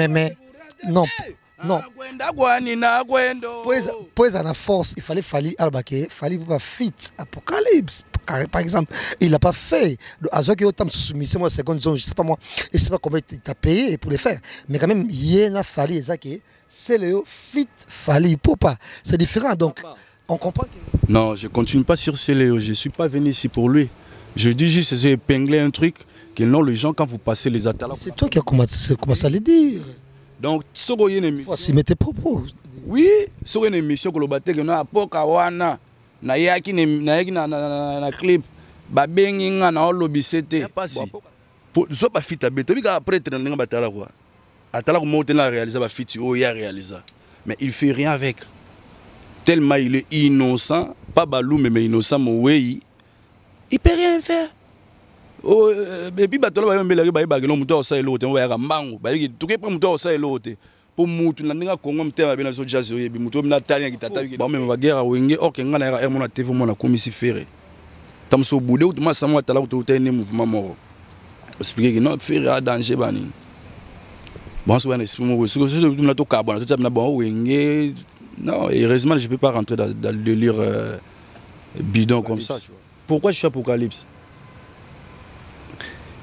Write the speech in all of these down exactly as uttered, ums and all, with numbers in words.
mais non, non. Pour la force, il fallait Fali Albakeye, Fally Ipupa fit Apocalypse, par exemple. Il l'a pas fait. Azoa qui autant soumis, c'est moi seconde zone, je sais pas moi, je sais pas combien il t'a payé pour le faire. Mais quand même, il y en a Fali Ezake, Céleo fit Fally Ipupa. C'est différent, donc on comprend. Que... Non, je continue pas sur Céleo. Je suis pas venu ici pour lui. Je dis juste, j'ai épinglé un truc que non, les gens quand vous passez les attaques. C'est toi qui as commencé, commencé à le dire. Donc, ce que vous avez tes propos. Oui, ce que émission que clip. Mais il ne fait rien avec. Tellement il est innocent, pas balou, mais innocent, il ne peut rien faire. Oh, et puis, bateau va y aller, bateau va y aller, bateau va y aller, bateau va y aller, bateau va y aller, bateau va y aller, pour mutu na ninga kongo mtema bina so jazz oyebi mutu na talia ki tata ki ba meme va guerre wenge ok ngana era mona tv mona komisi ferré tamso bude ou tuma samwa tala ou te ne mouvement moro expliquer que non ferré a danger bani bon so bana expliquer moi so so tuma to kabona to tama bon wenge non heureusement je peux pas rentrer dans le lire bidon comme ça. Pourquoi je suis apocalypse?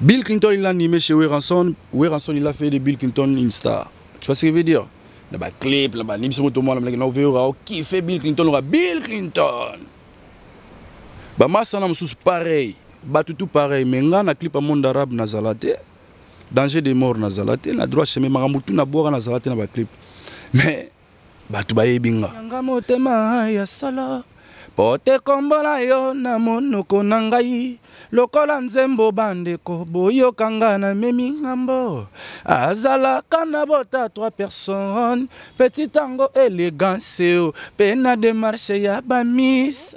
Bill Clinton, il l'a animé chez Werrason. Werrason, il a fait de Bill Clinton une star. Tu vois ce que je veux dire? Dans le clip, dans le clip, dans le clip, qui fait Bill Clinton? Bill Clinton! Moi, ça c'est pareil. Tout pareil. Mais dans le clip, dans le monde arabe, dans le danger des morts, dans le droit chemin, dans le clip. Mais, tout le monde est là. Pote kombola yo na monoko na ngai lokola nzembo bandeko boyokanga na memi ngambo azala kana bota trois personnes petit tango élégance pena de marché ya ba miss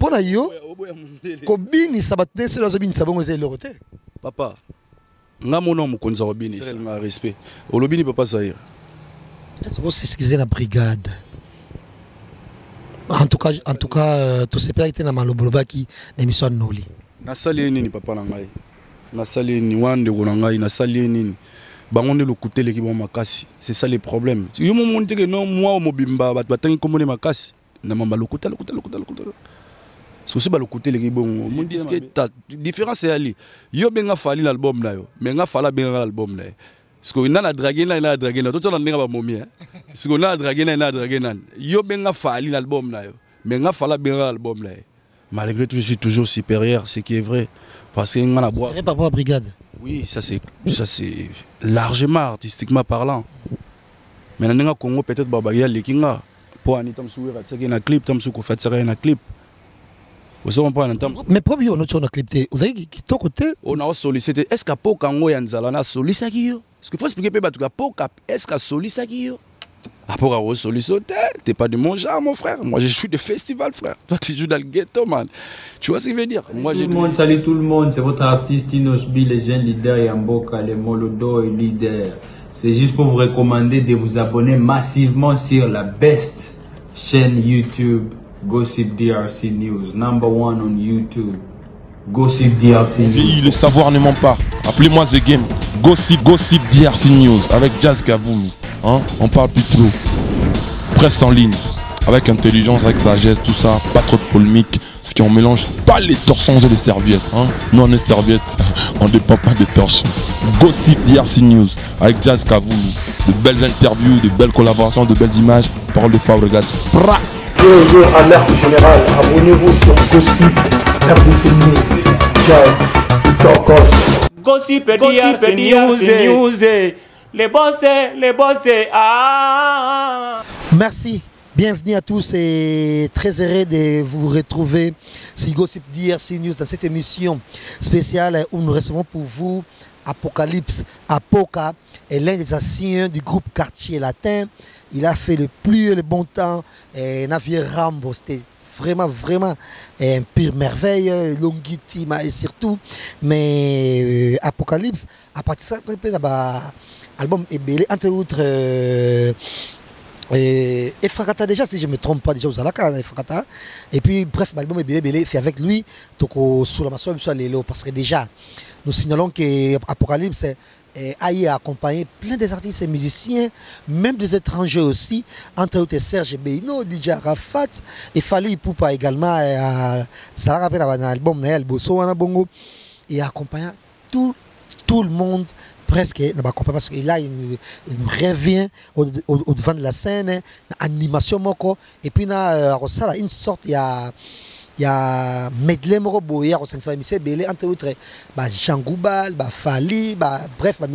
pona yo ko bini sabate se lozo bini sabongo ze lorote papa ngamono mukonza robini c'est un respect olobini Papa Zahir c'est ce qu'ils ont la brigade. En tout cas, en tout cas, tous ces pays étaient dans Maloboloba qui l'émission de Noli. Nasali nini papa nangai. Nasali ni wande gonangai. Nasali nini. Bangonde lokuté l'équipe en makasi. C'est ça les problèmes. Yo mo monte que non moi au mobimba bat batangi komone makasi. Na mamba lokuta lokuta lokuta lokuta. C'est aussi ba lokuté l'équipe bon. Mon disque ta différence c'est ali. Yo benga fali l'album na yo. Menga fala benga l'album na. Parce qu'on a la draguée, là, il a la draguée, là, tout le monde n'a pas momie. Parce qu'on a la draguée, là, il a la draguée, là. Yo benga fali l'album là, benga fala benga l'album là. Malgré tout, je suis toujours supérieur, ce qui est vrai, parce qu'on a la boîte. Par rapport à brigade. Oui, ça c'est, ça c'est largement artistiquement parlant. Mais on a au Congo peut-être babaya les kinga. Pour un item souir, ça qui est un clip, tam sou kofat ça qui est un clip. Mais pourquoi on a tourné clipé? Vous avez qui ton côté? On a sollicité. Est-ce qu'à Poca on y a nzalana sollicité qui yo? Parce qu'il faut expliquer peu batuka Poca. Est-ce qu'à sollicité qui yo? À Poca on sollicité. T'es pas de mon genre mon frère. Moi je suis de festival frère. Toi tu joues dans le ghetto man. Tu vois ce que je veux dire? Moi j'ai. Salut tout le monde. C'est votre artiste Inosbi, le jeune leader Yamboka, le Molodo et leader. C'est juste pour vous recommander de vous abonner massivement sur la best chaîne YouTube. Gossip D R C News, number one on YouTube. Gossip D R C News. Le savoir ne ment pas. Appelez-moi The Game. Gossip, Gossip D R C News avec Jazz Kavulu. Hein? On parle plus trop. Presse en ligne. Avec intelligence, avec sagesse, tout ça. Pas trop de polémique. Parce qu'on mélange pas les torsons et les serviettes. Hein? Nous, on est serviettes. On ne dépend pas des torches. Gossip D R C News avec Jazz Kavulu. De belles interviews, de belles collaborations, de belles images. Parole de Fabregas. Pra Bonjour à l'art général, abonnez-vous sur Gossip, R D C News, Jai, Gossip D R C News, les boss, les boss, ah. Merci, bienvenue à tous et très heureux de vous retrouver sur Gossip D R C News dans cette émission spéciale où nous recevons pour vous Apocalypse, Apoca est l'un des anciens du groupe Quartier Latin. Il a fait le plus et le bon temps, et Navire Rambo, c'était vraiment, vraiment un pire merveille, Longuitima et surtout. Mais euh, Apocalypse a participé à l'album Ebélé, entre autres, euh, et, et Frakata déjà, si je ne me trompe pas, déjà aux Alaka, et Frakata. Et puis, bref, l'album Ebélé, Ebélé, c'est avec lui, donc, sous la maçon, parce que déjà, nous signalons que Apocalypse aille accompagner plein des artistes et musiciens, même des étrangers aussi, entre autres Serge Beynaud, D J Rafat et Fally Ipupa également, ça rappelle un album Noël Bosso Bongo, et accompagne tout tout le monde presque, parce que là il revient au, au, au devant de la scène, animation moko, et puis na a une sorte il y a Il y a Medley Moroboya, entre autres, Jean Goubal, Fally, bref, la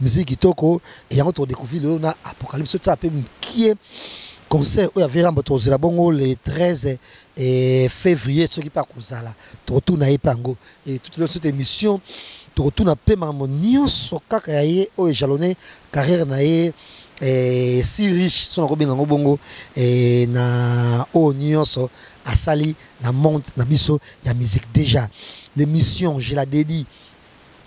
musique qui toko, et on découvre le Apocalypse, qui est concert où il y avait le treize février, ce qui part comme ça, tout n'a pas et toute cette émission, tout n'a pas mon so kakaye, ou jalonné, carrière naïe. Et si riche sont robin en bongo et na onyoso asali na monte na biso ya musique déjà l'émission je la dédie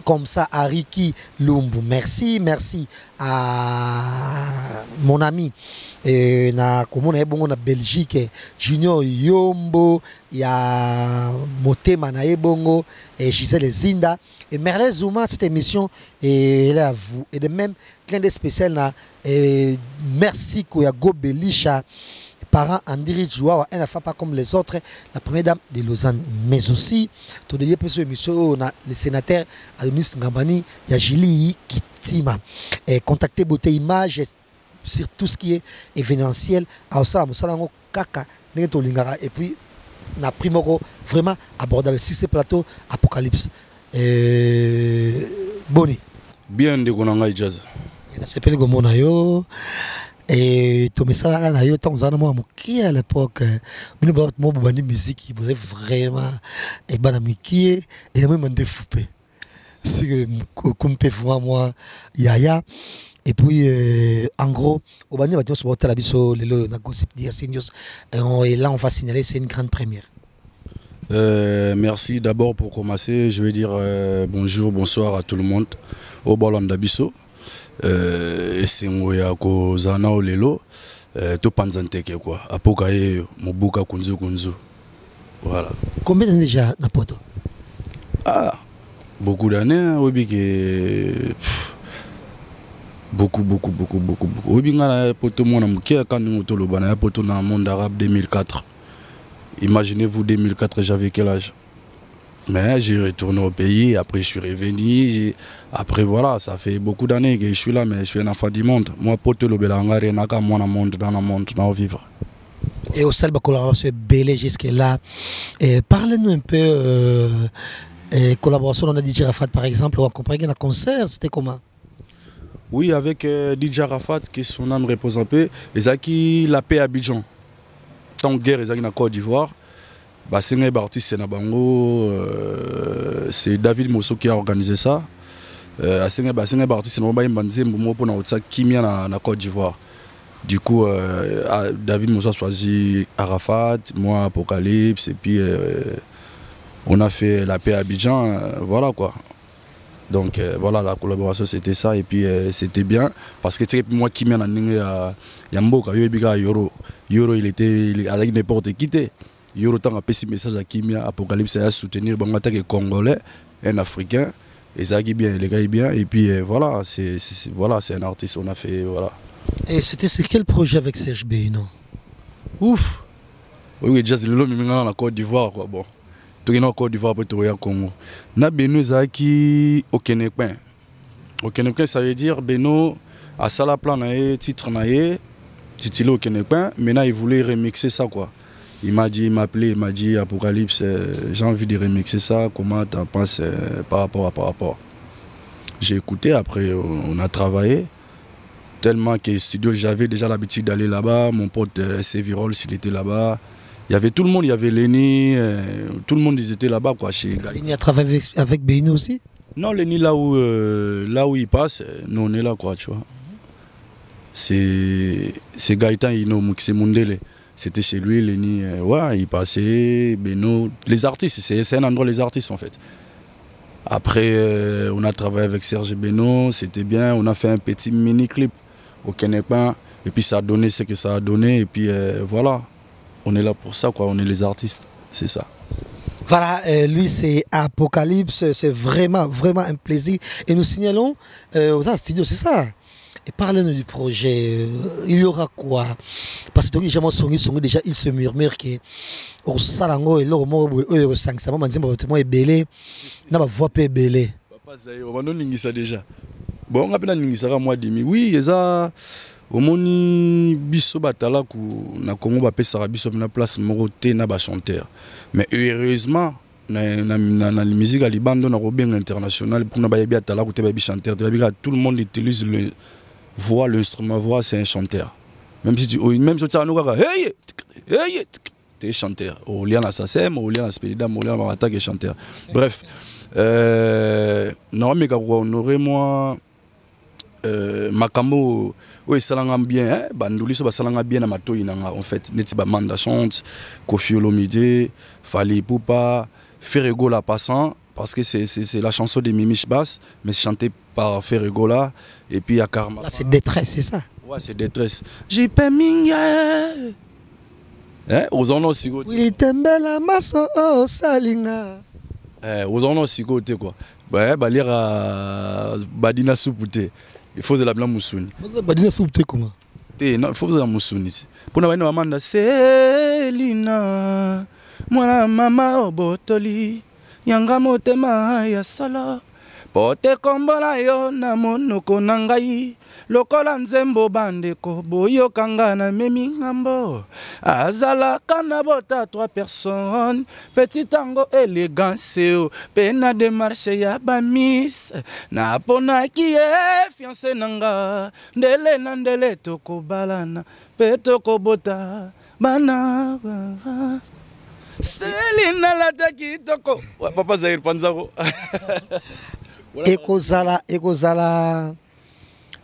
comme ça à Ricky Lumbu, merci merci à mon ami et na comment na bongo na Belgique Junior Yombo ya Moté Manae Bongo et Gisèle Zinda et Merle Zuma cette émission et là vous et de même clin d'œil spécial na et merci Koya Gobelisha parents en dirige elle n'a pas comme les autres la première dame de Lausanne mais aussi tout de pour ce monsieur le sénateur Adonis Ngambani Yajili Kitima et contacter Beauté image sur tout ce qui est événementiel à Osala Kaka Lingara et puis na primoko vraiment abordable si c'est plateau apocalypse et Boni bien de Gonanga Jazz c'est pas le gomonayo et tout ça là yo tant zana moi qui à l'époque nous bord mon bandi musique vous vraiment et banamikié et même mandé foupé c'est que comme moi moi yaya et puis en gros au bandi va tous porter la biso le na Gossip D R C News et là on va signaler c'est une grande première. Euh, merci d'abord pour commencer je veux dire euh, bonjour bonsoir à tout le monde au Balam d'Abisso. Euh, et c'est un peu zana o lelo tout panzanteke quoi apoka ye mobuka kunzu kunzu voilà combien d'années déjà na poto ah beaucoup d'années obi que beaucoup beaucoup beaucoup beaucoup beaucoup obi ngana poto mona mukia kanu to lobana poto na monde arabe deux mille quatre imaginez-vous deux mille quatre j'avais quel âge. Mais j'ai retourné au pays, après je suis revenu, après voilà, ça fait beaucoup d'années que je suis là, mais je suis un enfant du monde. Moi, pour te le belanga, rien à voir, moi, dans le monde, dans le monde, dans le vivre. Et au Salba collaboration belé jusque-là, parlez-nous un peu euh, et collaboration, on a Didier Rafat par exemple, on accompagnait un concert, c'était comment? Oui, avec euh, Didier Rafat, qui son âme repose un peu, et ça qui la paix à Abidjan. Tant guerre, ils ont la Côte d'Ivoire. Bah, c'est un artiste, euh, c'est David Mousso qui a organisé ça. Euh, c'est un artiste, qui est en Côte d'Ivoire. Du coup, euh, David Mousso a choisi Arafat, moi Apocalypse, et puis euh, on a fait la paix à Abidjan. Euh, voilà quoi. Donc euh, voilà, la collaboration c'était ça, et puis euh, c'était bien. Parce que moi qui mène à Yamboka, Yoro, Yoro, il était avec n'importe qui. Il y a autant de messages à Kimia, Apocalypse, à soutenir les Congolais, un Africain, et ça qui est bien, les gars est bien, et puis voilà, c'est voilà, un artiste, on a fait, voilà. Et c'était quel projet avec Serge Beynaud? Ouf! Oui, Jazz, le homme est en Côte d'Ivoire, quoi, bon. Tout le monde en Côte d'Ivoire, après tout le Congo. Na Beynaud, ça qui au Kenepin. Au Kenepin, ça veut dire Beynaud, à Salaplan, titre, titre au Kenepin, maintenant il voulait remixer ça, quoi. Il m'a dit, il m'a appelé, il m'a dit Apocalypse, euh, j'ai envie de remixer ça, comment t'en penses euh, par rapport à par rapport. J'ai écouté, après on a travaillé, tellement que studio, j'avais déjà l'habitude d'aller là-bas, mon pote euh, Sévirol, s'il était là-bas, il y avait tout le monde, il y avait Lenny, euh, tout le monde ils étaient là-bas quoi. Chez... Lenny a travaillé avec, avec Beynaud aussi? Non, Lenny là où, euh, là où il passe, nous on est là quoi, tu vois. C'est Gaëtan Ino, Moté Mondele. C'était chez lui, Lenny, euh, ouais, il passait, Beynaud, les artistes, c'est un endroit les artistes en fait. Après, euh, on a travaillé avec Serge Beynaud, c'était bien, on a fait un petit mini-clip au Kenepin, et puis ça a donné ce que ça a donné, et puis euh, voilà, on est là pour ça, quoi, on est les artistes, c'est ça. Voilà, euh, lui c'est Apocalypse, c'est vraiment, vraiment un plaisir. Et nous signalons euh, aux studios, c'est ça. Et parlez-nous du projet, euh, il y aura quoi? Parce que donc, j'ai sonné, déjà, il se murmure que au Salango, et là, au moment où il y a cinq cents, on dit que le est belé, on voit pas belé. Papa Zahir, on va nous ça déjà. Bon, on a appelé Ningissara mois demi. Oui, il y a au moni biso batala ku na Congo ba pesara biso na place moroté na ba chanteur. Mais heureusement na na musique à Liban na robin international pour na ba yebi atala ku te ba chanteur, tout le monde utilise le voix, l'instrument voix, c'est un chanteur. Même si tu même si tu as nous hey hey t'es chanteur. Au lien na sasem, au lien na spelida, au lien na attaque chanteur. Bref, euh non mais honorer moi Euh, Macambo, oui, ça l'a bien, Bandouli, ça l'a bien à Mato, en fait. Netiba Manda chante, Koffi Olomidé, Fally Ipupa, Ferregola passant, parce que c'est la chanson de Mimiche Basse, mais chantée par Ferregola, et puis à Karma. Là, c'est détresse, c'est ça? Ouais, c'est détresse. J'ai pas mingue. Hein? Aux anneaux, si vous voulez. Oui, Tembela Maso, oh, Salinga. Eh, aux anneaux, si vous voulez, quoi. Bah, bah, lire à Badina Soupouté. Il faut que la blanche moussoune. Badina soupte comment? Il faut que la moussoune ici. Pour nous, maman a Célina, moi maman au botoli, yanga motema ya sala. Pote kombola yo na monoko nangai, lokola nzembo bandeko boyo kanga na memi ngambo. Azala kana bota trois personnes, petit tango élégance pena de marché ya bamis. Na pona ki e fiancé nanga, ndele nandele toko balana, petoko bota bana. Selina la taki toko. Papa Zahir Panzaro. Ekozala, Ekozala,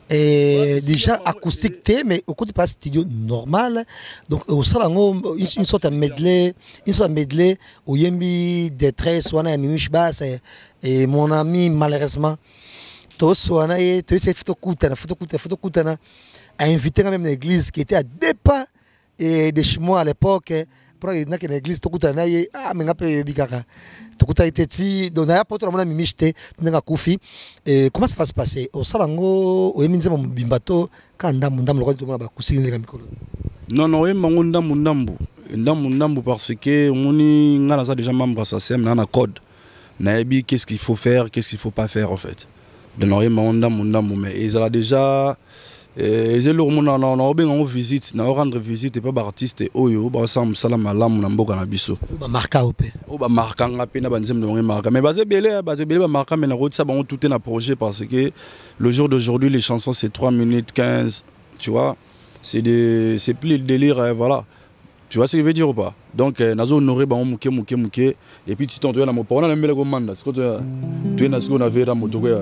et déjà acoustique T, mais au coup de pas studio normal. Donc au salon, une sorte de medley, une sorte de medley, où Yembi détresse, Swana et Mimiche Basse, et mon ami malheureusement, tous Swana et tous ces photos coutana, photos coutana, photos coutana, a invité quand même l'église qui était à deux pas et de chez moi à l'époque. Pour aller dans l'église, tout le monde est ah mais on peut bicara. Tout le monde était si donc d'ailleurs pour tout le monde mimiste, tout le monde a Koffi. Comment ça va se passer? Au Salango, au Eminze mon bimbato, quand on dame on dame le roi tout le monde va courir les gamins. Non non, on dame on dame on dame on dame parce que on est on a déjà membre à sa sème, on a code. Naebi qu'est-ce qu'il faut faire, qu'est-ce qu'il faut pas faire en fait. Donc on dame on dame mais ils ont déjà et c'est lourd mon on on on visite on rendre visite et pas artiste et oyo ba sam salam alam na mboka na biso ba marka opé o ba marka ngapé na banzem de marka mais bazé belé bazé belé ba marka mais na route ça ba on tout est na projet parce que le jour d'aujourd'hui les chansons c'est trois minutes quinze tu vois c'est des c'est plus le délire voilà tu vois ce que je veux dire ou pas donc na zo honoré ba on muké muké muké et puis tu t'en dois na mpo on a même le commande c'est quoi tu es na ce qu'on avait dans moto quoi.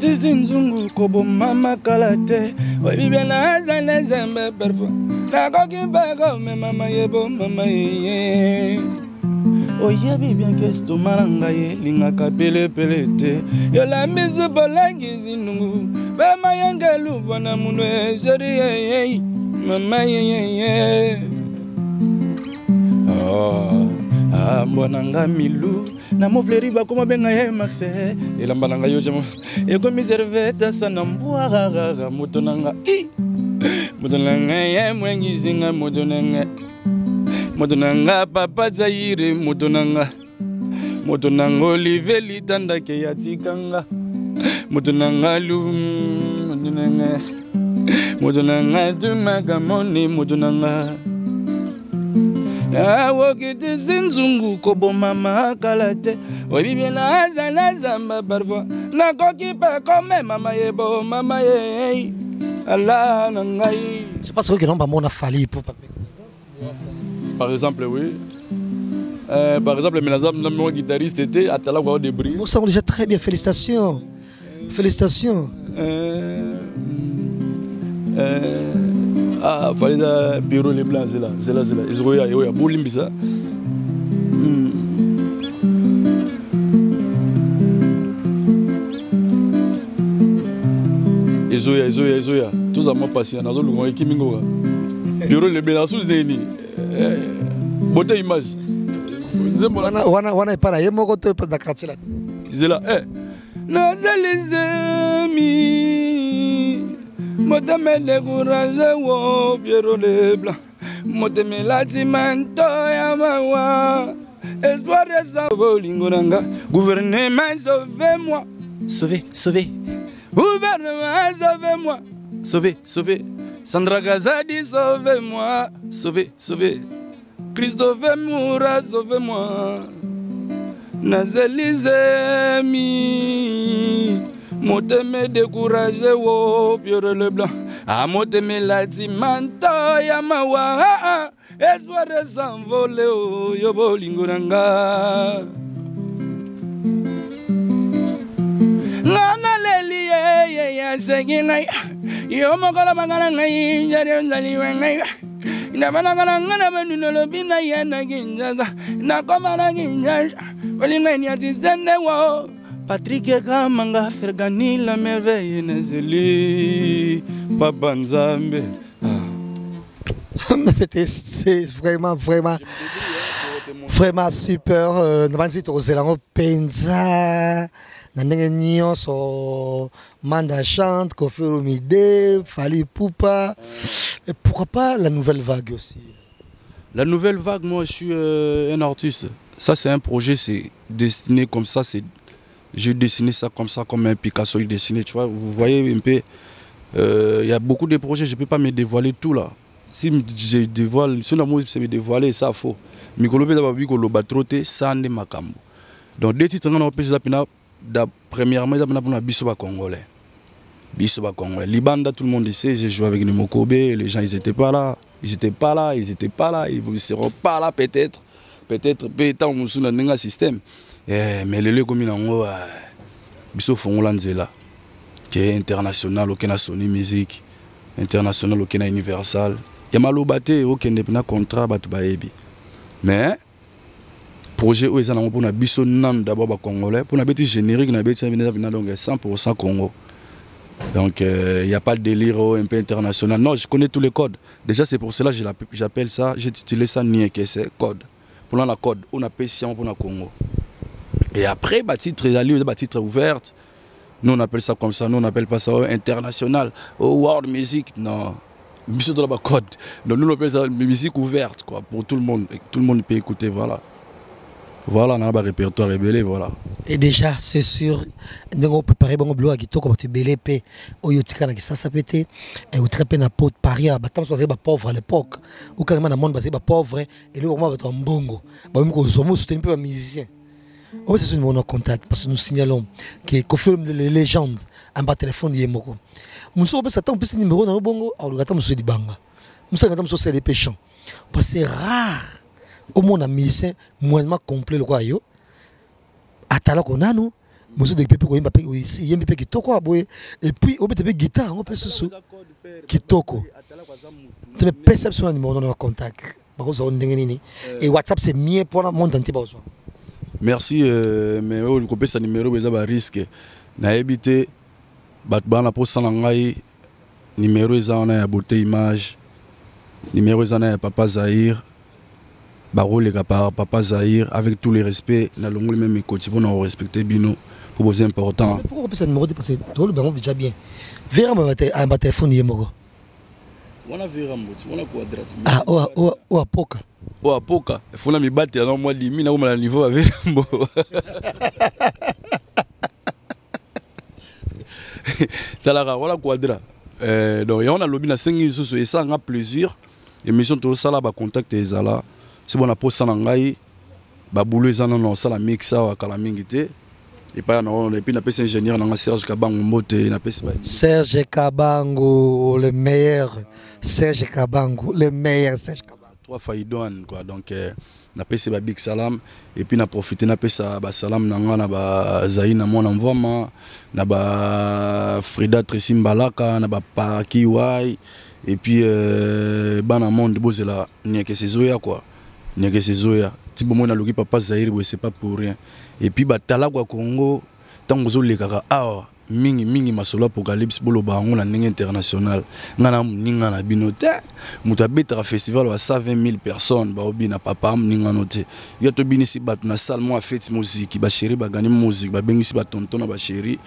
Zinzungu kobo mama kalate oyibe na zana zembe perfo na kokiba ko me mama yebo mama ye oyibe bien kesto malanga ye linga kapele pelete yola mizu bolangi zinungu mama yangalu bona munwe jori ye mama ye oh ah bona ngamilu na mofleri ba koma benga ye maxe et la balanga yo jama et comme servette sanambwa gaga mutonanga i mutonanga ye mwengi zinga mutonanga mutonanga Papa Zahir mutonanga mutonanga Olivier litanda ke yatikanga mutonanga lum mutonanga mutonanga dumaga moni mutonanga. Ah, wokiti zinzungu kobo mama kalate oyibe na azana zamba parfois na kokipa comme mama yebo mama ye Allah na ngai. Je pense que non pas mon Fally Ipupa. Par exemple oui. Euh, par exemple mais mon guitariste était à tala quoi de bruit. Nous sommes déjà très bien félicitations. Félicitations. Euh, euh, ah, il fallait le bureau les blancs, c'est là, c'est là, c'est là. Ils ont eu un beau limbisa. ezoya ezoya ezoya tous à moi patient na zolo ngoi kimingoka bureau le benasus neni beauté image nzembo wana wana wana ipara yemo ko to da quartier latin izela eh na zelizami modame le courage wo bureau le blanc modame latimanto ya mawa espoir ça bolingo nanga gouvernement sauvez-moi sauvez sauvez gouvernement sauvez-moi sauvez sauvez Sandra Gazadi sauvez-moi sauvez sauvez Christophe Moura sauvez-moi Nazelizemi Moteme découragé wo Pierre Leblanc A Moteme Latimanto Yamawa Espoir s'envole o Yobolinguranga Nana Leli Yaseginai Yomogala Mangalangai Yarianzaliwangai Patrick Kamanga Fergani la merveille Nazeli Papa Nazar. C'est vraiment vraiment vraiment super. Nous avons dit aux Zélanda Penza, Nanenyo so Manda chante, Koffi Olomidé, Fally Ipupa. Et pourquoi pas la nouvelle vague aussi? La nouvelle vague, moi je suis euh, un artiste. Ça c'est un projet, c'est dessiné comme ça. J'ai dessiné ça comme ça, comme un Picasso dessiné, tu vois. Vous voyez un peu, il euh, y a beaucoup de projets, je ne peux pas me dévoiler tout là. Si je dévoile, si on c'est me dévoiler, ça faux. Mais quand on ça n'est pas comme donc deux titres, on a pris la premièrement, on a pris congolais. Libanda, tout le monde sait, j'ai joué avec les Mokobe, les gens ils étaient pas là, ils étaient pas là, ils étaient pas là, ils ne seront pas là peut-être, peut-être, peut-être, on est dans un système. Mais les gens comme ils ont dit, ils là, qui est international, qui est Sony Music, international, qui est Universal. Il y a des gens qui ont un contrat, mais projet où ils ont pour d'abord congolais, pour un générique, cent pour cent Congo. Donc, il euh, n'y a pas de délire oh, un peu international. Non, je connais tous les codes. Déjà, c'est pour cela que j'appelle ça, j'ai titulé ça Niekese, code. Pour la code, on a Pessian pour le Congo. Et après, bah, titre, bah, titre ouverte, nous on appelle ça comme ça, nous on n'appelle pas ça oh, international. Oh, world music, non. Monsieur de la code. Donc, nous on appelle ça musique ouverte, quoi, pour tout le monde. Et tout le monde peut écouter, voilà. Voilà, on a un répertoire rebelle, voilà. Et déjà, c'est sûr, nous avons préparé un blog à Guito, comme tu belais, et au Tikana qui s'appétait, et au Trépé n'a pas de paria, parce que c'était pauvre à l'époque, ou carrément dans le monde, parce que c'était pauvre, et le moment, c'était un bongo. Même quand nous avons soutenu un musicien. C'est sûr, nous avons contact, parce que nous signalons que confirme les légendes, en bas téléphone, il y a un mot. Nous sommes en plus de numéro dans le bongo, alors nous sommes du banga. Nous sommes sur les péchants. Parce que c'est rare. Au moins, un musicien, moyennement complet, le quoi, yo. Et puis, on peut guitare, on peut se Kitoko. Tu peux perception un numéro de contact. Et WhatsApp, c'est mieux pour le monde entier. Merci, mais on peut ce numéro, mais ça va risque. Na habité, batbana pour sanangai, numéro ils en a beauté image, numéro ils en a Papa Zahir. Barole Papa Zahir, avec tous les respects, nous avons même écouté pour nous respecter Bino, pour c'est important. Pourquoi ce numéro de parce que tout le baron déjà bien. Verra un téléphone numéro. On a verra on a quadrat. Ah oh oh oh APOCA. Oh APOCA, il faut me battre dans moi dix mille là où mon niveau avec. Talara voilà quadrat. Euh donc on a lobby na cinq sous et ça a plaisir. Émission tout ça là ba contact les ala. Si on a posé un angai, baboulé ça non ça la mixe ça à la mingité et pas non et puis n'a pas ingénieur n'a Serge Kabango Moté n'a pas Serge Kabango le meilleur Serge Kabango le meilleur Serge Kabango trois faïdouane quoi donc n'a pas c'est big salam et puis n'a profité n'a pas ça bas salam n'a n'a bas Zaïna mon envoiement n'a bas Frida Tresimbalaka n'a bas Pakiwai et puis ban à monde beau c'est là n'y a que ces oya quoi. Si on a le Papa Zahir, ce n'est pas pour rien. Et puis, Talagua Congo, tant que vous avez mingi mingi masolo apocalypse boloba ngo na ndenge international ngana muninga na binote mutu abeta festival wa cent vingt mille personnes ba obina papa muninga note yo to binisi batu na salle mo fête musique ba chéri ba gani musique ba bengisi ba tonton na ba chéri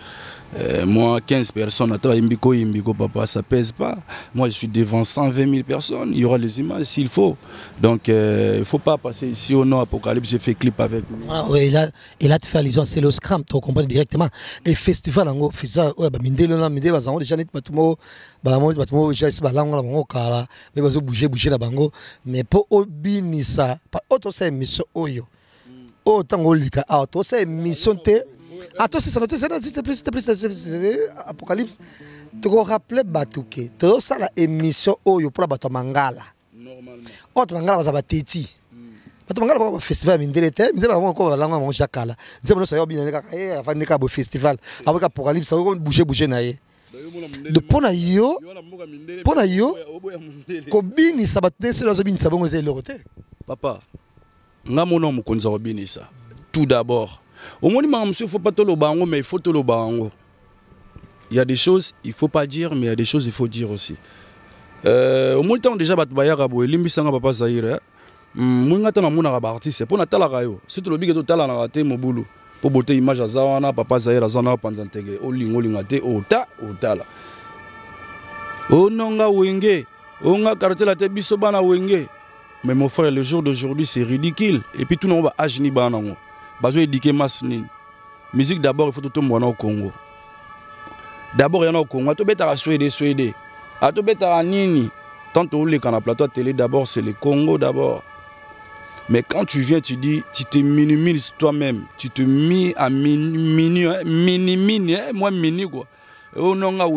moi quinze personnes ata imbiko imbiko papa ça pèse pas moi je suis devant cent vingt mille personnes il y aura les images s'il faut donc euh, il faut pas passer ici au nom apocalypse j'ai fait clip avec ah, ouais, il a il a te fait lisant c'est le scram tu comprends directement et festival en gros festival ouais bah mindelo na mindelo bazango déjà net pas tout mo bah moi pas tout mo j'ai c'est balango la bango kala mais bazo bouger bouger la bango mais pour obini ça pas auto c'est mission oyo autant olika auto c'est mission te attends, c'est ça, c'est ça, c'est ça, c'est ça, c'est ça, Apocalypse. Tu te rappelles Batouké, tu as ça l'émission où pour la Bato Mangala. Normalement. Oh, tu Mangala, ça va téti. Bato Mangala, on va festival, mais dès les temps, mais encore la langue à mon chacala. Nous avons ça, bien, avant de faire le festival. Avec Apocalypse, ça va bouger, bouger, naïe. De Ponayo, Ponayo, Kobini, ça va tenir, c'est la Zobine, ça va nous aider. Papa, n'a mon nom, qu'on s'en robine ça. Tout d'abord. Au moins, monsieur, il faut pas te le bango, mais il faut te le bango. Il y a des choses, il faut pas dire, mais il y a des choses, il faut dire aussi. Euh, au moins, temps déjà battu baya rabo, limbisanga papa Zahir. Moi, n'attends pas mon arabarti, c'est pour n'attendre rayo. Si tu le bigotes, tu as la raté mon boulot. Pour beauté image à Zawana, papa Zahir à Zana panzantege. Oh lingo lingate, oh ta, oh ta là. Oh nonga wenge, oh nga quartier Latin bisobana wenge. Mais mon frère, le jour d'aujourd'hui, c'est ridicule. Et puis tout le monde va agir ni banango. Musique d'abord, il faut tout le monde au Congo. D'abord, il y a au Congo. Tout bête à Suède, Suède. Tout bête à Nini. Tant que tu as un plateau télé, d'abord, c'est le Congo d'abord. Mais quand tu viens, tu dis, tu te minimises toi-même. Tu te mis à minimiser. Moi, mini quoi. Oh non, non.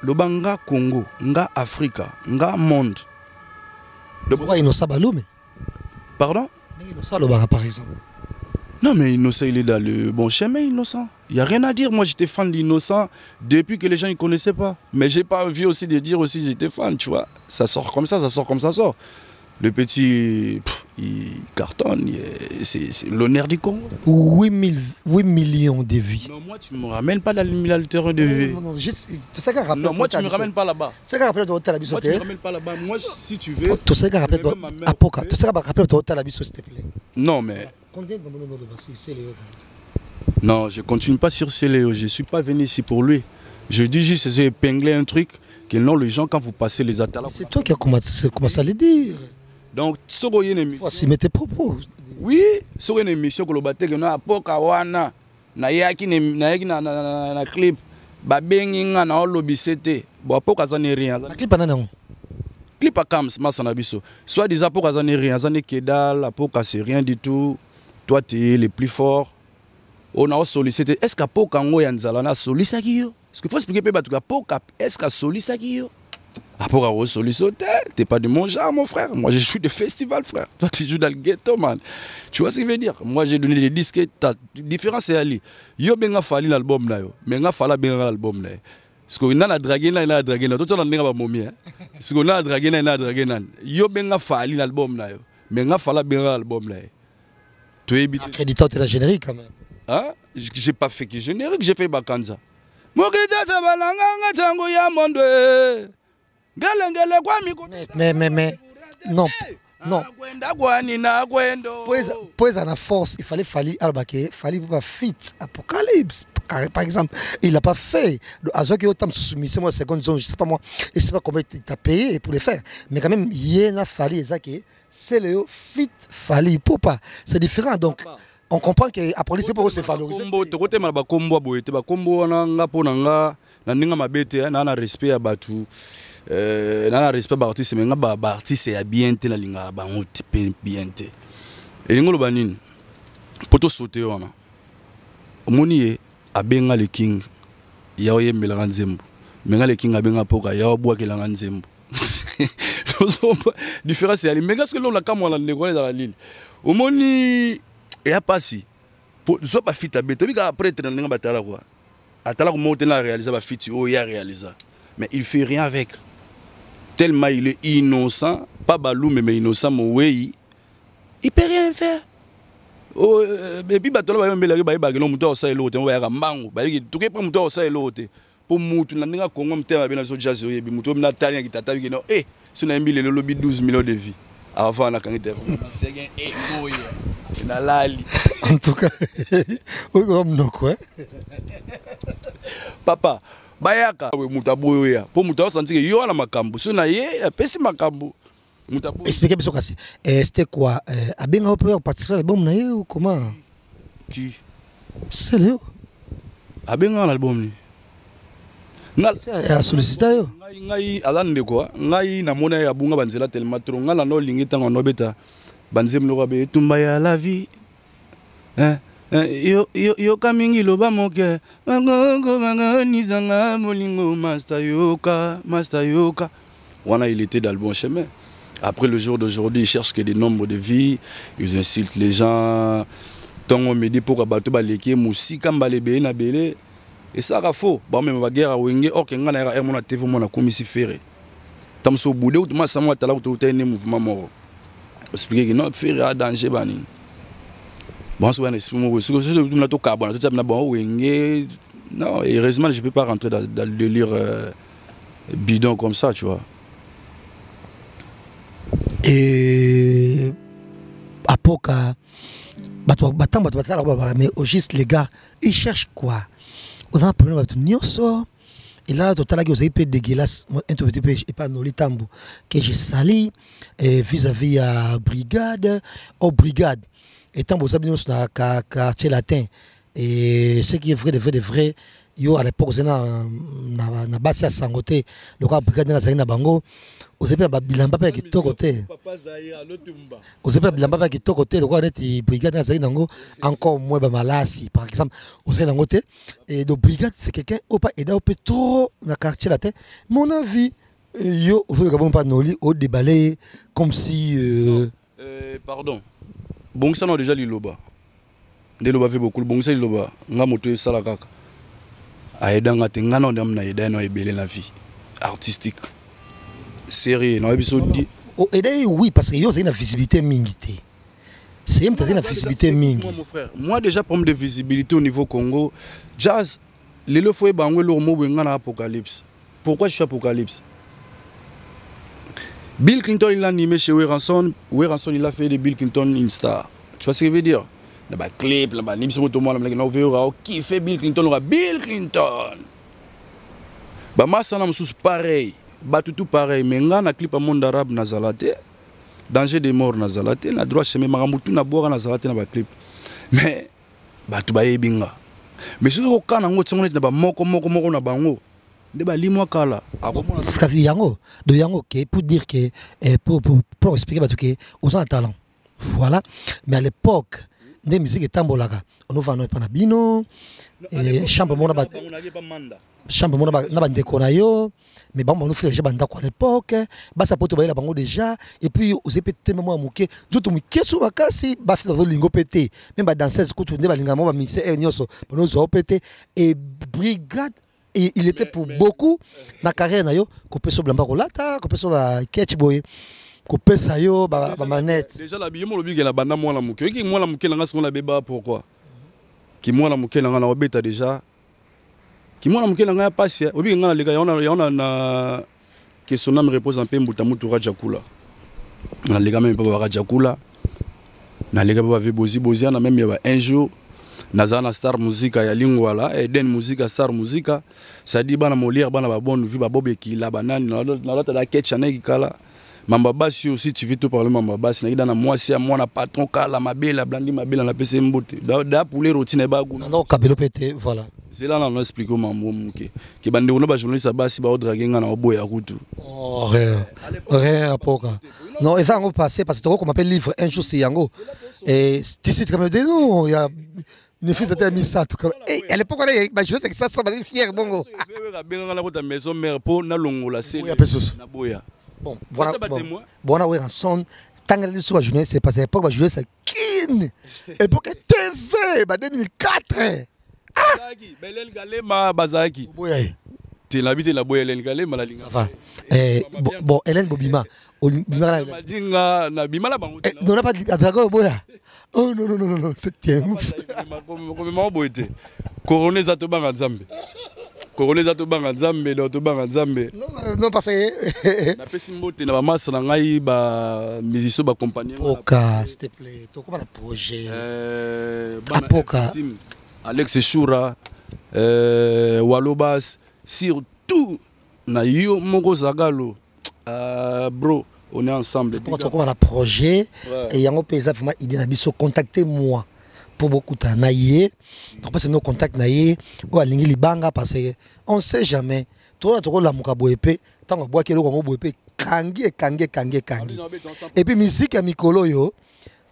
Le Banga Congo, nga Afrique, nga monde. Pourquoi il ne sait pas l'homme? Pardon? Il ne sait pas le Banga, par exemple. Non mais Innocent, il est dans le bon chemin, Innocent. Il n'y a rien à dire. Moi, j'étais fan d'Innocent depuis que les gens ne connaissaient pas. Mais j'ai pas envie aussi de dire aussi j'étais fan, tu vois. Ça sort comme ça, ça sort comme ça sort. Le petit, pff, il cartonne, c'est l'honneur du Congo. huit millions de vies. Non, moi, tu ne me ramènes pas dans le terrain de vie. Non, non, non, juste, non moi, tu ne me ramènes pas là-bas. Tu ne me ramènes pas là-bas. Moi, tu ne me ramènes pas là-bas. Moi, si tu veux... Tu sais que Apoca, tu sais que rappelle-toi à la biso, s'il te plaît. Non, mais... Non, je ne continue pas sur Céleo, je ne suis pas venu ici pour lui. Je dis juste, j'ai épinglé un truc, que non, les gens, quand vous passez les attaques... C'est toi qui as commencé à le dire. Donc, ce que vous voici mes propos. Oui, ce que vous avez dit, c'est que vous avez dit, que vous avez dit, que vous avez dit, que vous avez dit, que vous avez dit, que vous avez clip à Kams, Massanabiso. Soit des apôtres, ils n'ont rien, ils n'ont qu'dal, apôtres, c'est rien du tout. Toi, tu es le plus fort. On a sollicité. Est-ce qu'apôtres, on a sollicité sollicité? Parce qu'il faut expliquer peu bateau. Apôtres, est-ce qu'on sollicité? Apôtres, on sollicité. T'es pas de mon genre, mon frère. Moi, je suis de festival, frère. Toi, tu joues dans le ghetto, man. Tu vois ce que je veux dire? Moi, j'ai donné des disques. La différence est allée. Yo, benga fallu l'album là, yo. Benga falla benga l'album là. Parce qu'on a dragué là, il a dragué là. Tout le monde n'a pas momie. Parce qu'on a dragué là, il a dragué là. Yo benga fali l'album là. Benga fala benga album là. Tu es bien. Accréditant de la générique quand même. Hein? J'ai pas fait que générique, j'ai fait Bakanza. Mokita sabalanga ngango ya mondo. Galengele kwa miko. Mais mais mais non. Non. Pour la force, il fallait Fali Albakeye, Fally Ipupa fit Apocalypse. Par exemple, il l'a pas fait. Azoa qui autant soumisser moi seconde zone, je sais pas moi, je sais pas combien il t'a payé pour le faire. Mais quand même, il y en a Fally Ezake, c'est le fit Fally Ipupa. C'est différent donc. On comprend que Apocalypse c'est pour se valoriser. Euh, dans le respect des artistes, mais les artistes sont bien dans la langue, bien. Et nous avons dit, pour tout sauter, on a le king, il y a le king, a le différence est mais qu'est-ce que l'on a quand on a négocié dans la Lille? Au moins, il n'y a pas si. Pour ne pas faire ta bête, après, tu as un bâtard. Tu as un réalisé, tu as réalisé. Mais il ne fait rien avec. Tellement il est innocent, pas balou mais innocent, mais oui, il ne peut rien faire. et puis bateau là même les bail bague non moto ça et l'autre on va à mango bail tout que prend moto ça et l'autre pour moto na ninga Congo mtema bien so jazz yebi moto na talien qui tata que non eh si na mbile le lobby douze millions de vies avant na kanité c'est gain et boy na lali en tout cas oui comme non quoi papa bayaka we mutaboyo ya pour moto sentir que yo na makambo so na ye la pesi makambo. Expliquez-moi ce que c'est. C'était quoi? A bien un peu en particulier l'album naïe ou comment? Qui? Céleo. A bien un album ni. A sollicité yo. Ngai alan de quoi? Ngai na mona ya bunga banzela tellement trop. Ngai la no lingita ngano beta banzem no kabe tumba ya la vie. Hein? Yo yo yo kamingi loba moke. Mango mango nizanga molingo master yoka master yoka. Wana il était dans le bon chemin. Après le jour d'aujourd'hui, ils cherchent que des nombres de vies, ils insultent les gens. Tant on me dit pourquoi bateau baléké, moussi kambale bé na belé, et ça rafo. Bah même ma guerre à Wenge, or qu'en gana era mon atté vraiment la commissie ferré. Tam so boudé ou tu m'as samwa tala ou tu t'es né mouvement mort. Expliquer que non ferré a danger bani. Bon souvent esprit mon parce que je me la to carbone, tout ça na bon Wenge. Non, heureusement je peux pas rentrer dans le délire bidon comme ça, tu vois. Et APOCA, mais juste les gars, ils cherchent quoi? Ils ont un problème avec Nyoso. Et là, total, ils ont un peu de dégueulasse. Un peu de dégueulasse, et pas Noli Tambo. Que je salis vis-à-vis à brigade. Aux brigades. Et tant que nous sommes dans le quartier latin. Et ce qui est vrai, de vrai, de vrai. Yo à l'époque on a na base à Sangoté donc à brigade na Zahir na Bango on s'est pas bilamba pas qui tout côté Papa Zahir l'autre tumba on s'est pas bilamba pas qui tout côté donc on est brigade na Zahir nango encore moins ba malasi par exemple on s'est nangoté et donc brigade c'est quelqu'un au pas aidé au peu trop na quartier latin mon avis yo vous ne pouvez pas nous lire au déballer comme si pardon bon ça non déjà l'iloba de loba fait beaucoup bon ça l'iloba ngamoto salakaka aidant à tenir non d'homme na aidant non ébélé la vie artistique sérieux non épisode dit oh aider oui parce que yo c'est une visibilité mingité c'est même une visibilité mingi mon frère moi déjà problème de visibilité au niveau Congo jazz les le foyer bango le mot benga na apocalypse pourquoi je suis apocalypse Bill Clinton il l'a animé chez Werrason Werrason il a fait de Bill Clinton une star tu vois ce que je veux dire. Il y a des clips, il y a des clips, il y a qui fait Bill Clinton, Bill Clinton. Moi, c'est pareil, tout pareil, mais il y a des clips à monde arabe, danger de mort, il y a droit chemin, il y a des clips. Mais, tout est bien. Mais si vous avez des clips, il y a des clips, il y a des pour dire que, pour, pour, pour expliquer, aux gens ont un talent. Voilà, mais à l'époque, des musiques et tambolaga on ouvre nos panabino chambre mon abat chambre mon abat n'abandé konayo mais bon on nous fait déjà banda quoi l'époque bas ça peut te bailler la bango déjà et puis vous épétez même moi mouké je te mouké sur ma cassi bas dans le lingo pété même bas danseuse couture des balingamo bas misé et nyoso pour nous ont pété et brigade et il était pour beaucoup na carrière nayo coupé sur blanc barolata coupé sur la catch boy. Couper ça yo, bah manette. Déjà la bijoux, mon lobby, la bande moi la mouke. Qui moi la mouke, l'angas qu'on la béba pourquoi? Qui moi la mouke, l'angas la obéta déjà. Qui moi la mouke, l'angas passe. Obi l'angas les gars, on a, on a que son âme repose en paix. Mutamu tu rajakula. Na les gars même pas rajakula. Na les gars pas vibozi bozi. Na même y a un jour. Nazana star musique ya lingwala et den musique star musique. Ça dit bah na molière bah na bah bon vu bah bobe qui la banane. Na na l'autre la ketchane qui kala. Mambaba si aussi tu veux tout parler mambaba si na moi si moi na patron kala mabela blandi mabela na pese mbote da da pour les routines ba guna na kabelo pété voilà c'est là on explique au mambo muke ke bande ono ba journaliste ba si ba draguer na oboya kutu oh rien rien apoka non ils vont passer parce que comme appelle livre un jour c'est yango et tu sais comme des noms il y a une fille qui a mis ça tout comme et elle est pas quoi là je sais que ça ça va fier bongo maison mère pour na longola c'est na boya. Bon, voilà, bon, voilà, ouais, son tant que la journée, c'est passé à l'époque, la journée, c'est King, époque T V, deux mille quatre. Ah, Hélène Kalema, Bazaki. Tu l'habites la boy Hélène Kalema, la ligne. Ça va. Bon, Hélène Bobima, on n'a pas dit à Drago, Boya. Oh non, non, non, non, non. C'était un ouf. Coroné Zatoban à Zambé. Coroné Zatoban à Zambé, l'Autoban à Zambé. Non, parce que. La Pessimbo, tu n'as pas de ma musicien, ma compagnie. Poca, s'il te plaît. Tu as combien de projets? Apoca. Alex Choura, Walobas, surtout. Nayo Mongo Zagalo. Bro. On est ensemble. Pour toi, on a un projet et il y a un paysan vraiment idée d'abisso. Contactez-moi pour beaucoup de temps. Naïe, donc parce que nos contacts naïe ou à l'ingé libanga parce que on sait jamais. Toi, tu as la moukaboépé, tant que bois qui est le moukaboépé, kangi, kangi, kangi, kangi. Et puis musique à Mikoloyo,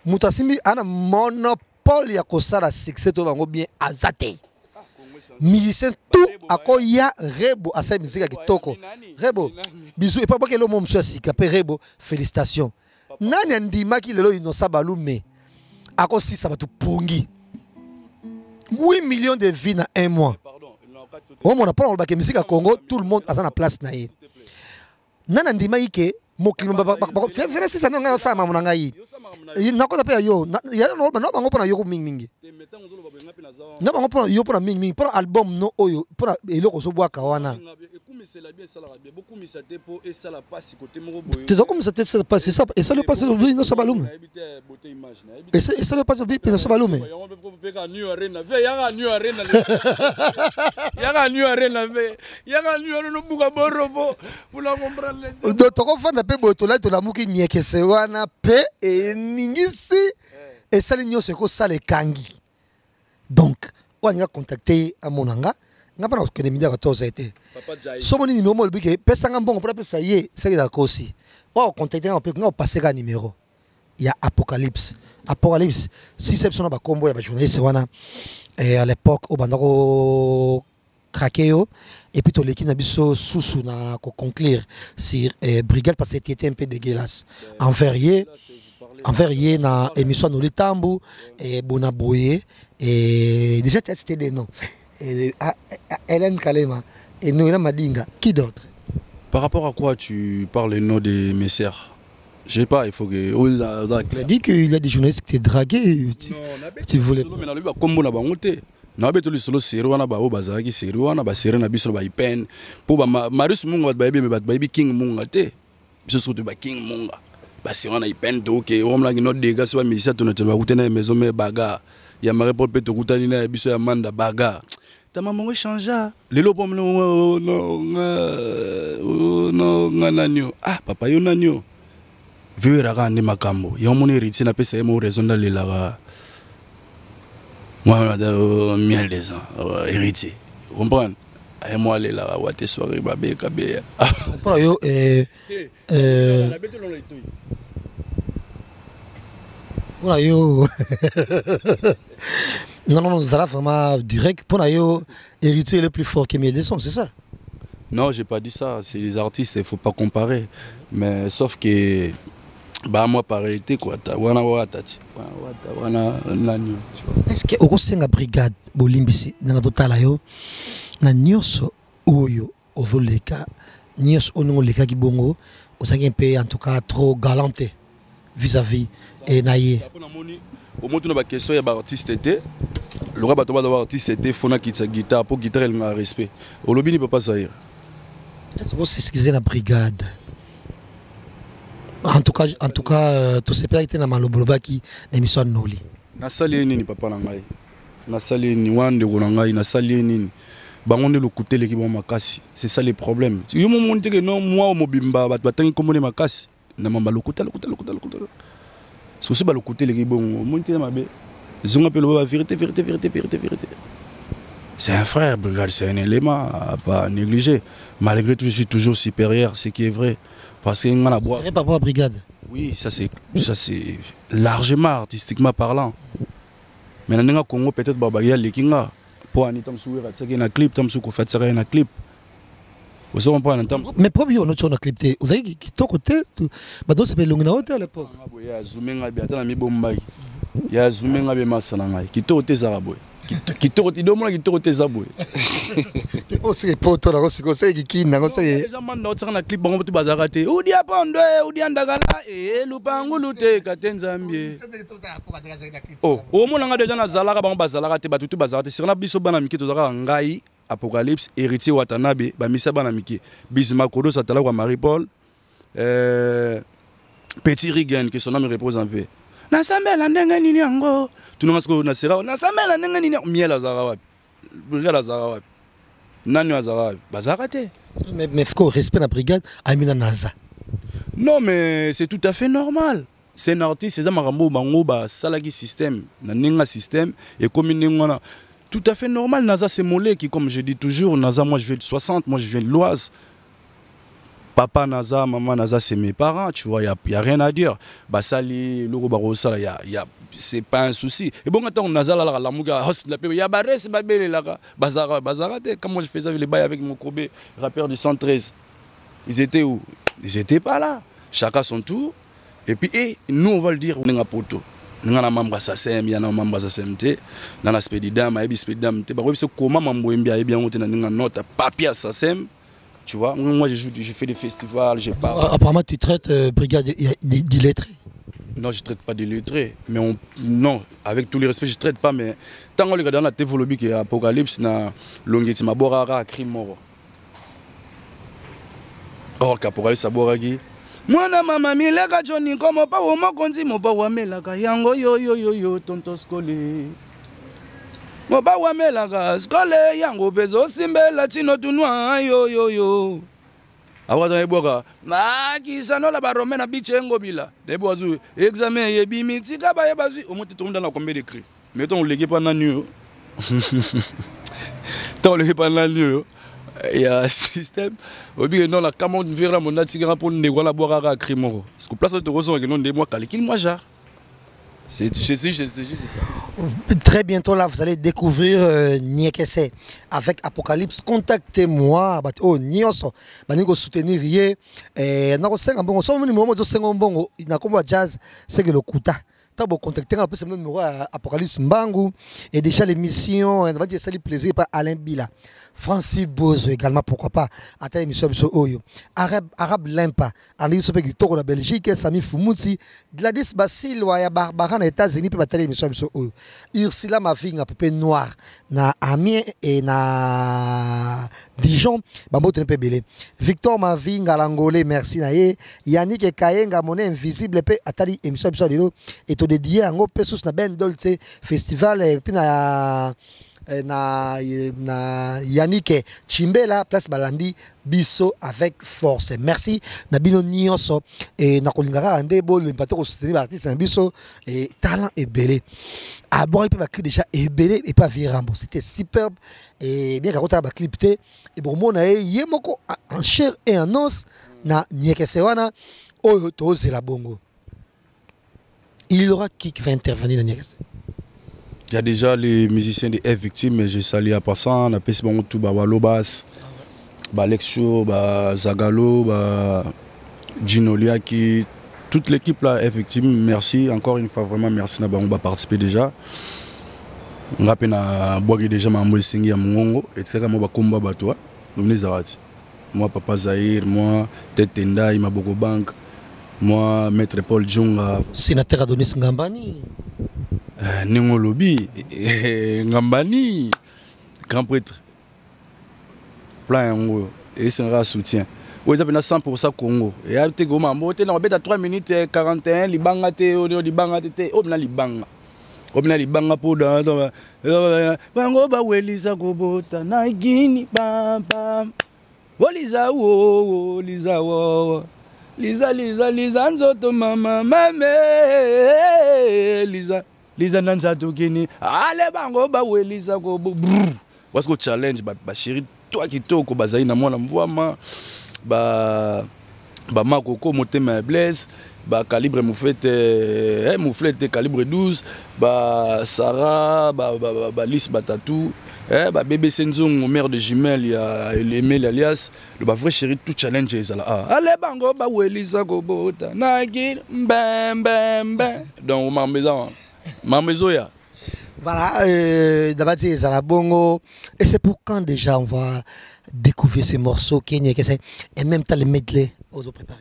mutasimi a un monopole y a causé la succès de l'ango bien azaté. Musicien tout à quoi il y a Rebo à cette musique qui toko Rebo bisous et pas parce que le monde soit si capé Rebo félicitations nani andi maki lelo inosa balou mais à quoi si ça va tout pongi huit millions de vies dans un mois on m'en a pas on va que musique à Congo tout le monde a sa place naïe nani andi maki que mokilomba va faire si ça non on fait maman naïe il n'a pas d'appel yo il y a non non on peut pas yo ming ming non on prend yo pour ming ming pour album non oyo pour elo ko so bois kawana tu dois comme ça te ça passe ça et ça le passe non ça balume et ça et ça le passe non ça balume yanga new arena ve yanga new no buka borobo pula comprendre do to ko fanda pe boto la to la muki niekese wana pe e ningisi et ça les nyose ko ça les kangi. Donc, on a contacté à Monanga. On a pas que les médias ont été. Si on est normal, on peut pas s'en bon, on peut pas s'aller. C'est la cause. On a contacté un peu. On a passé un numéro. Il y a Apocalypse. Apocalypse. Si c'est son combo, il y a journaliste. Et à l'époque, au Bandaro Craqueo. Et puis, on a dit sous sous na conclure sur Brigade parce que c'était un peu dégueulasse. En verrier. Envers yé na émission nous les tambou et Bonaboye et déjà testé des noms Hélène Kalema et Noëlla Madinga qui d'autre. Par rapport à quoi tu parles les noms des messieurs? Je sais pas, il faut que. Il a dit qu'il y a des journalistes qui t'ont dragué. Tu voulais. Non, mais là lui comme on a monté. Na beto le solo sero na ba o bazaki sero na ba sero na biso ba ipen pour ba Marus Mungo ba baby ba baby King Mungo te biso surtout ba King Mungo. Si on a eu peine d'eau, on a eu des gars qui ont mis ça, on a eu des maisons, mais bagarre. Il y a ma réponse, il y a des bisous, il y a manda bagarre. Ta maman change. Les lots pour nous, non, non, non, ah, papa, il y a un agneau. Vieux raga, il y a un cambo. Il y a un héritier, il y a un raison d'aller là. Moi, on a miel des ans, héritier. Vous comprenez? Et moi, aller là, ouais, tes soirées, babé, kabé. Pourquoi yo? Eh, eh. Pourquoi yo? Non, non, nous allons vraiment direct. Pourquoi yo? Héritier le plus fort qui met des sons, c'est ça? Non, j'ai pas dit ça. C'est les artistes, il faut pas comparer. Mais sauf que, bah moi, pareil, t'es quoi? Wana wana tati. Wana wana l'agneau. Est-ce que au conseil de la brigade, Bolimbisi, dans la totale yo? Na nyoso oyo ozoleka nyoso onongo leka kibongo osangi mpe en tout cas trop galanté vis-à-vis et naie au moment où la question est par artiste était le rap atoba d'avoir artiste était fona qui sa guitare pour guitare elle m'a respect au lobby ne peut pas salir c'est ce qu'ils ont la brigade en tout cas en tout cas tout ce qui était dans maloboloba qui l'émission noli na sali nini papa na ngai na sali ni wande ko na ngai na sali nini. C'est ça les problèmes. Il y a un moment où non, moi, au Mobimba, je vais commander ma casse. Je vais le couper, le couper, le couper, le couper. C'est aussi le couper, le couper. Je vais appeler la vérité, vérité, vérité, vérité, vérité. C'est un frère, c'est un élément à pas négliger. Malgré tout, je suis toujours supérieur, ce qui est vrai. Parce qu'il y a un bois. Par rapport à Brigade. Oui, ça c'est largement artistiquement parlant. Mais dans le Congo, peut-être qu'il y a les Kinga. Pour un temps sourire, c'est qu'il y a un clip, tant que vous faites ça, il y a un clip. Vous avez un temps. Mais pourquoi vous avez un clip? Vous avez dit que ton côté, c'est pas long à l'époque. Il y a un zooming à la mi-bombaï. Il y a un zooming à la mi-bombaï. Il y a un zooming à la mi-bombaï. qui te retient demain qui te retient zaboué aussi les potes là aussi comme ça qui qui n'a comme ça les gens mandent au terrain un clip bon tu vas arrêter ou dia pando ou dia ndagala et lupangulute katenzambi oh au moins on a déjà nazala quand on va zala rater bah tout va arrêter si on a biso banamiki tout ça ngai apocalypse héritier watanabe bah misa banamiki bismakodo satala ou Marie-Paul petit Reagan que son nom repose en paix nasambe la ndenga nini yango tu n'as qu'au nasera nasambe la ndenga nini miel azarawa brigade azarawa nanu azarawa bazarate mais mais ce qu'on respecte la brigade amina naza non mais c'est tout à fait normal c'est un artiste c'est un marambo bango ba salagi système naninga système et comme une tout à fait normal naza c'est mollet qui comme je dis toujours naza moi je viens de soixante moi je viens de l'Oise. Papa Nazar, maman Nazar, c'est mes parents, tu vois, il n'y a, a rien à dire. Basali, Louro Barossa, y a, y a, c'est pas un souci. Et bon, attends, Nazar, là, la mouga, il y a barré, c'est babé, là, bazara, bazara, quand moi je faisais les bails avec mon Kobe, rappeur du cent treize, ils étaient où? Ils n'étaient pas là. Chacun son tour. Et puis, et, nous, on va le dire, on est un poteau. Nous avons un membre assassin, nous avons un membre assassin, nous avons un aspect de dame, nous avons un aspect de dame, nous avons un aspect de dame, nous avons un papier assassin. Tu vois, moi je joue, je fais des festivals, j'ai pas. Apparemment tu traites euh, brigade d'illettrés. Non, je traite pas d'illettrés, mais on, non, avec tous les respects, je traite pas. Mais tant qu'on regarde dans la tévologie qui est apocalypse, na longeti maborara crime mort. Or qu'apocalypse aboragi. Moi na maman mi lega Johnny comme pas au moment qu'on dit mon bawa melaka yango yo yo yo yo tonto scoli. Mon bawa melaka scoli yango bezo simbe latino tunwa yo yo yo. Awa dans les bois, ma qui s'annonce la baromène à Bichengo Bila. Des bois du examen et bimiti kaba et basu. Au moins tu tombes dans la combien de cris. Mettons le gars pendant nuit. Tant le gars pendant nuit. Il y a un système. Au bien non la commande verra mon attirant pour ne voir la boire à crime. Parce que place de raison que non des mois calé qu'il moi jar. C'est ça. Très bientôt, là, vous allez découvrir euh, Niekese avec Apocalypse. Contactez-moi. Oh, Nioso. Je vais soutenir. Je vais vous soutenir. Je vais vous soutenir. Je vais vous jazz. C'est que le Kuta. Tant que contactez un peu ce numéro Apocalypse Mbangu. Et déjà, l'émission, on va dire ça, le plaisir par Alain Bila. Francis Bozo également, pourquoi pas. Attends, l'émission, Oyo. Arabe, Arabe Limpa. André Sope Gitoro, la Belgique. Sami Fumuti. Gladys Basile, Waya Barbara, les États-Unis, peut battre l'émission, Oyo. Ursula, ma fille, la poupée noire. Na Amiens et na Dijon. Bambo, tu n'es pas belé. Victor, ma fille, l'Angolais, merci, Naye. Yannick et Kayenga, mon invisible, et Atali, émission, Oyo. Et dédié à un peu sous na ben dolce festival et puis na na na Yannick Chimbela place Balandi biso avec force merci na bino nyonso et na kolingara ande bo le pato ko soutenir artiste na biso et talent et belé a bon et puis ba clip déjà et belé et pas virambo c'était superbe et bien quand ta ba clip té et bon mon na yé moko en chair et en os na nyekesewana oyo to zela bongo. Il y aura qui va intervenir dans Niekese? Il y a déjà les musiciens des F victimes, mais je salue à passant, on a passé bon tout, bah Walobas, bah Lexio, bah Zagalo, bah Ginolia qui toute l'équipe là F victimes, merci encore une fois vraiment merci na bango ba participer déjà. On rappelle na boire déjà ma mbo singi ya mongo et c'est comme ba komba ba toi, nous zarati. Moi Papa Zahir, moi Tetenda, il m'a beaucoup banque. Moi, Maître Paul Djunga. Sénateur Adonis Ngambani. Euh, Nengo Lobby. Ngambani. Grand prêtre. Plein Congo. Et c'est un soutien. Oui, ça fait cent pour cent Congo. Et à trois minutes quarante et un, Libanga te, Libanga te, Libanga te, Obna Libanga. Obna Libanga pour dans. Bango ba welisa kobota na Guinée bam bam. Welisa wo, welisa wo. Lisa, Lisa, Lisa, Nzoto, maman, maman, Lisa, Lisa, Nanzato, Guinée. Allez, bango, bah, ouais, Lisa, go, brrr. Parce que challenge, bah, chérie, toi qui t'es au Kobazaï, na moi, la m'voie, ma, bah, bah, ma coco, monte, ma blesse, bah, calibre, mouflette, eh, mouflette, calibre douze, bah, Sarah, bah, bah, bah, bah, Lise, bah, tatou. Eh, bah, bébé Senzong, mère de jumelles, il y a Emile alias, le bah, vrai chéri, tout challenge, il y a là. Allez, bango, bah, ouais, Lisa, Gobota, Nagil, bam, bam, bam. Donc, ma maison, ma maison, ya. Voilà, euh, d'abord c'est Zarabongo. Et c'est pour quand déjà on va découvrir ces morceaux Kenya, et même temps les medley aux préparés.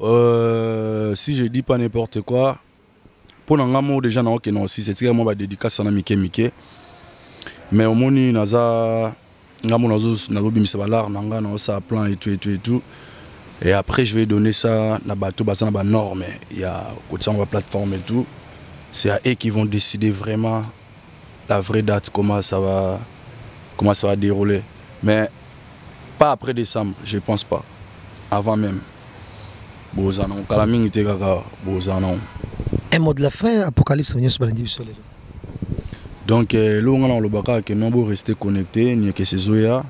Euh, si je dis pas n'importe quoi, pour l'engagement déjà non que non, si c'est vraiment ma dédicace à Mickey Mickey. Mais au moni naza ngamo nazo nabobi misabalar nanga na ça plan et tout et tout et tout. Et après je vais donner ça na bateau basana ba norme, il y a côté on va plateforme et tout. C'est à eux qui vont décider vraiment la vraie date, comment ça va, comment ça va dérouler. Mais pas après décembre, je ne pense pas. Avant même. Un mot de la fin, Apocalypse, donc, nous allons rester connectés. Nous allons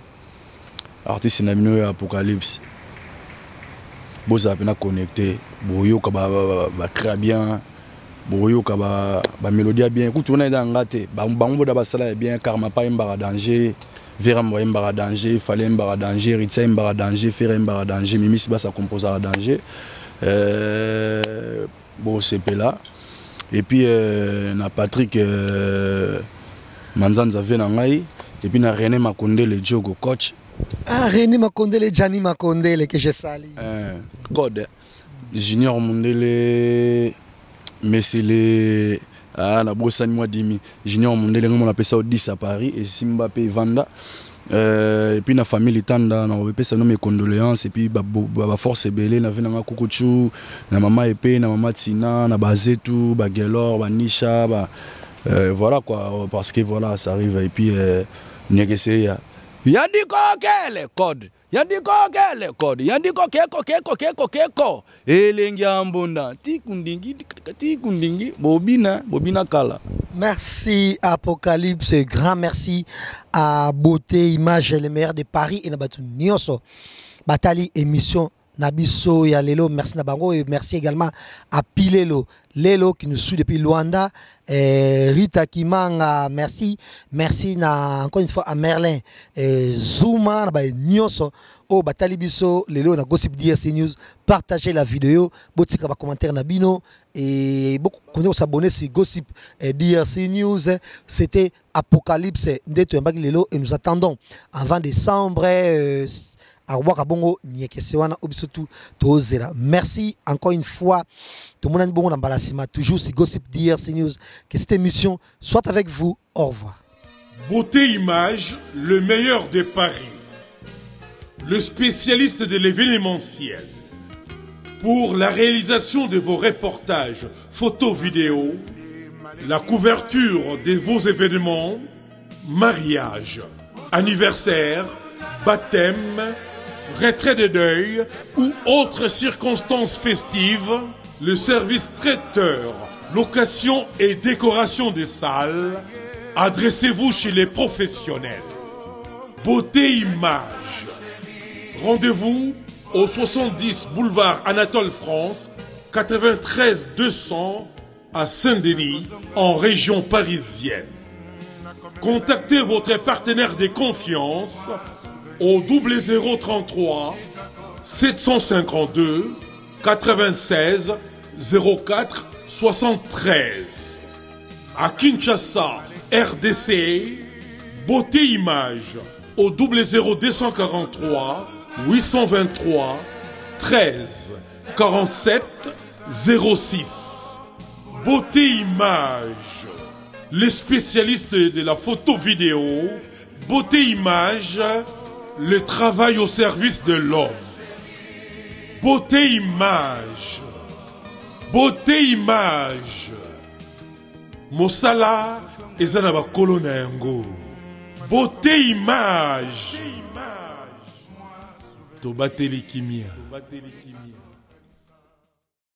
artiste Apocalypse. Nous allons connectés. Nous allons créer bien. Boyo kaba ba mélodie bien écoute on est dans raté ba bango da basala bien car ma pas mbara danger veramba mbara danger fallait mbara danger ritsa mbara danger faire mbara danger mimis ba ça compose à danger euh bon c'est là et puis euh, na Patrick euh, Manzanza vena ngai et puis na René Makondé le Jogo coach ah René Makondé le Jani Makondé le que je sali euh, code Junior Mondele. Mais c'est les. Ah, la brosse à moi, dix mille. Junior Mondele, on appelle ça dix à Paris. Et Simba paye Vanda. Euh, et puis, la famille Tanda, on appelle ça mes condoléances. Et puis, la force est belle. On a vu la Koukouchou, la maman Epé, la maman Tina, la Bazetou, la Gelor, la Nisha. Voilà quoi. Parce que voilà, ça arrive. Et puis, il y a des coquets, les codes. Yandiko gele kodi yandiko keko keko keko keko elengi ambonda tikundingi tikundingi bobina bobina kala. Merci Apocalypse, grand merci à Beauté Image le meilleur de Paris et nabatu nyonso batali émission nabiso ya lelo. Merci nabango et merci également à Pilelo Lelo qui nous suit depuis Luanda et Rita Kimanga. Merci merci na, encore une fois à Merlin et Zuma na Nyoso au Batalibiso Lelo na Gossip D R C News. Partagez la vidéo, botika ba commentaire na bino et beaucoup connait s'abonner sur Gossip D R C News. C'était Apocalypse Ndeto Mbaki Lelo et nous attendons avant décembre euh, Bongo, merci encore une fois. Tout le monde est toujours si Gossip D R C News. Que cette émission soit avec vous. Au revoir. Beauté Image, le meilleur de Paris. Le spécialiste de l'événementiel. Pour la réalisation de vos reportages, photos, vidéos, la couverture de vos événements, mariage, anniversaire, baptême, retrait de deuil ou autres circonstances festives, le service traiteur, location et décoration des salles, adressez-vous chez les professionnels. Beauté Image. Rendez-vous au soixante-dix boulevard Anatole France, quatre-vingt-treize deux cents à Saint-Denis, en région parisienne. Contactez votre partenaire de confiance au zéro zéro trois trois sept cinq deux quatre-vingt-seize zéro quatre soixante-treize. À Kinshasa, R D C, Beauté Image au zéro zéro deux cent quarante-trois huit cent vingt-trois treize quarante-sept zéro six. Beauté Image, les spécialistes de la photo vidéo. Beauté Image, le travail au service de l'homme. Beauté Image. Beauté Image. Mosala ezanaba kolona yango. Beauté Image. Tobateli kimia.